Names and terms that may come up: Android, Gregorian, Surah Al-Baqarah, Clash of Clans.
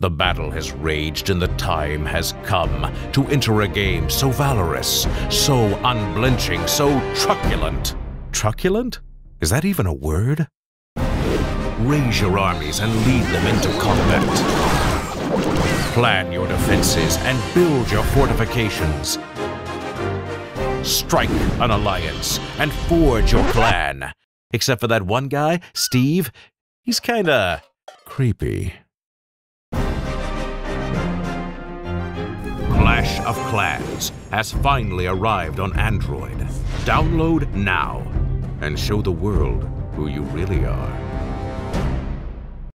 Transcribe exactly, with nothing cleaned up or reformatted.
The battle has raged and the time has come to enter a game so valorous, so unblenching, so truculent. Truculent? Is that even a word? Raise your armies and lead them into combat. Plan your defenses and build your fortifications. Strike an alliance and forge your clan. Except for that one guy, Steve, he's kinda creepy. Clash of Clans has finally arrived on Android. Download now and show the world who you really are.